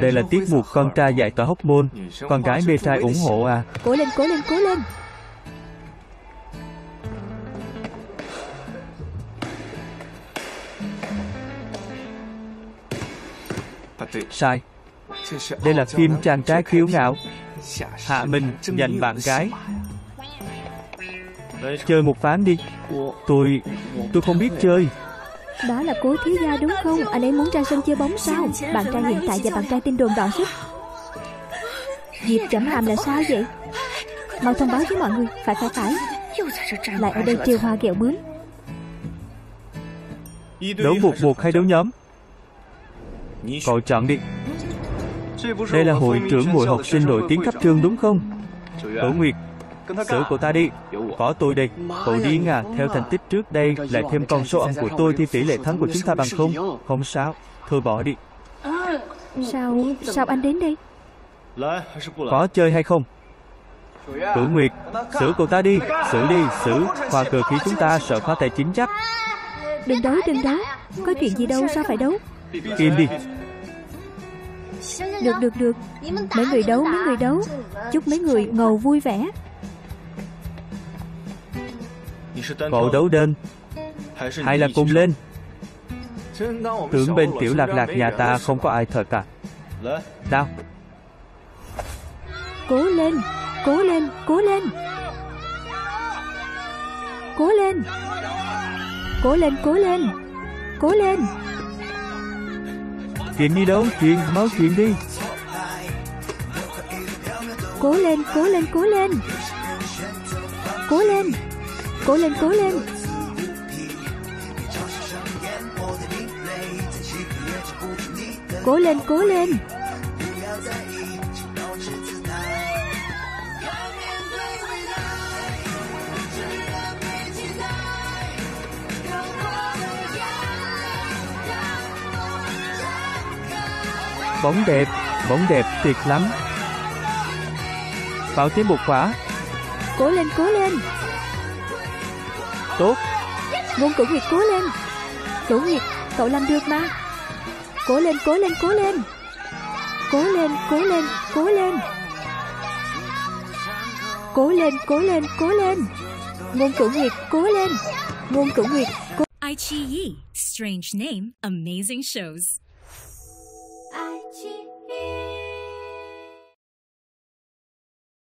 Đây là tiết mục con trai giải tỏa hormone, con gái mê trai ủng hộ à. Cố lên, cố lên, cố lên. Sai. Đây là phim chàng trai kiêu ngạo. Hạ Minh giành bạn gái. Chơi một ván đi. Tôi không biết chơi. Đó là Cố thiếu gia đúng không? Anh ấy muốn ra sân chơi bóng sao? Bạn trai hiện tại và bạn trai tin đồn đỏ sức. Diệp Trẫm Hàm là sao vậy? Mau thông báo với mọi người. Phải. Lại ở đây trêu hoa ghẹo bướm. Đấu một hay đấu nhóm? Cậu chọn đi. Đây là hội trưởng hội học sinh nổi tiếng cấp trường đúng không? Tố Nguyệt, sửa cậu ta đi. Có tôi đây. Cậu điên à, theo thành tích trước đây lại thêm con số âm của tôi thì tỷ lệ thắng của chúng ta bằng không. Không sao, thôi bỏ đi. Sao anh đến đây? Có chơi hay không? Tố Nguyệt, sửa cậu ta đi. Sửa đi, sửa. Khoa cờ khí chúng ta sợ khoa tài chính chắc. Đừng đấu, đừng đấu. Có chuyện gì đâu, sao phải đấu? Im đi. Được. Mấy người đấu. Chúc mấy người ngầu vui vẻ. Cậu đấu đơn hay là cùng lên? Tưởng bên tiểu lạc lạc nhà ta không có ai thật cả. Nào. Cố lên, cố lên, cố lên. Cố lên. Cố lên, cố lên. Cố lên. Chuyện đi đâu, chuyện, máu chuyện đi. Cố lên, cố lên, cố lên. Cố lên. Cố lên, cố lên. Cố lên, cố lên. Bóng đẹp tuyệt lắm. Vào tiếp một quả. Cố lên, cố lên. Tốt. Ngôn Cửu Nguyệt cố lên. Cửu Nguyệt, cậu làm được mà. Cố lên, cố lên, cố lên. Cố lên, cố lên, cố lên. Cố lên, cố lên, cố lên. Ngôn Cửu Nguyệt cố lên. Ngôn Cửu Nguyệt cố. IGE, strange name, amazing shows.